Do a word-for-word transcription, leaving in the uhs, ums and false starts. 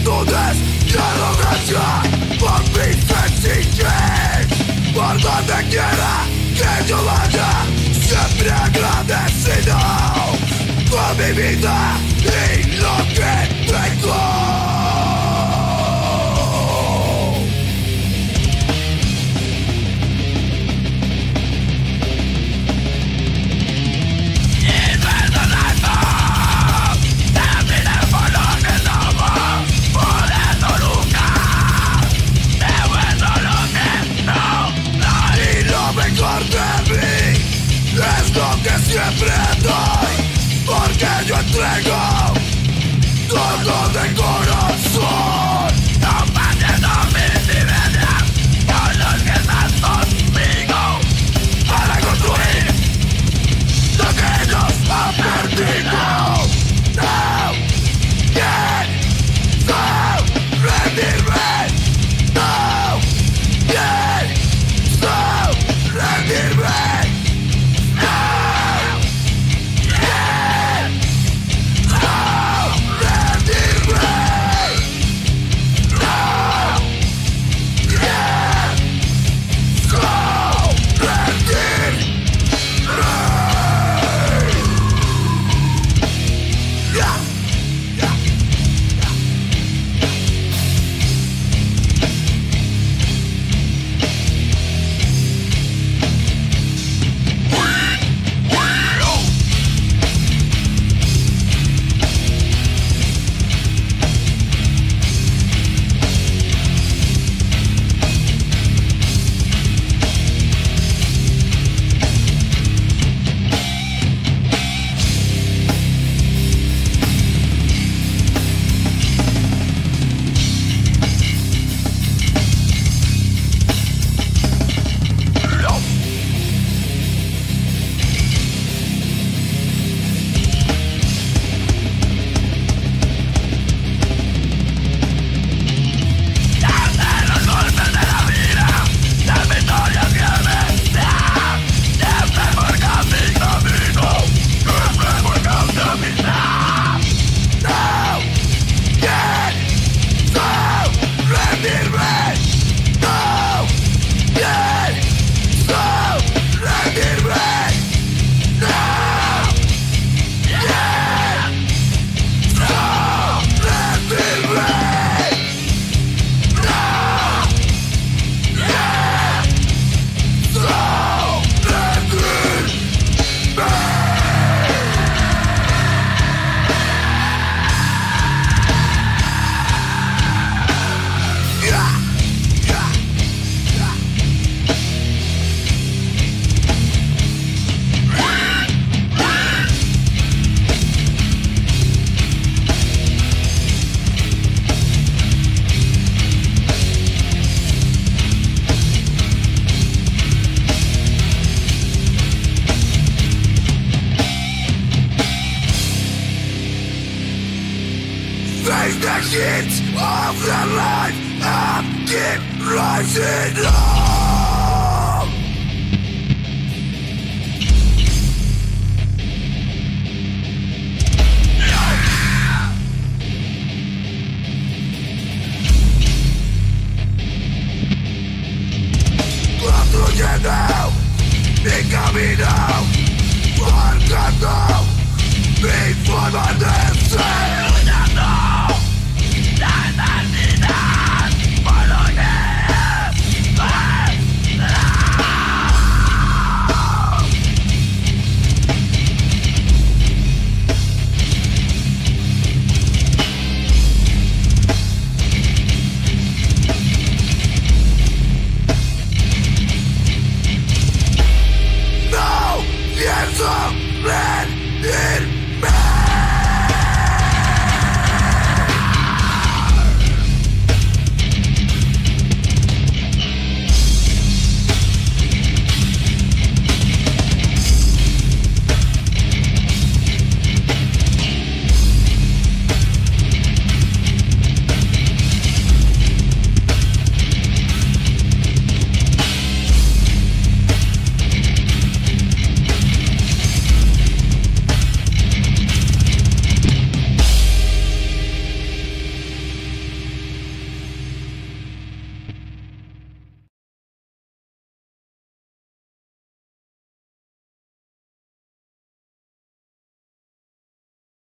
into this democracia por mi fe sin fin. Por donde quiera que yo vaya, siempre agradecido por mi vida y lo que tengo. Siempre doy, porque yo entrego todo de corazón. No pases a mis niveles con los que están conmigo, para construir lo que ellos han perdido. No pienso rendirme, no pienso rendirme. Face the heat of their life and keep rising up. Construyendo mi camino, marcando mi forma de ser.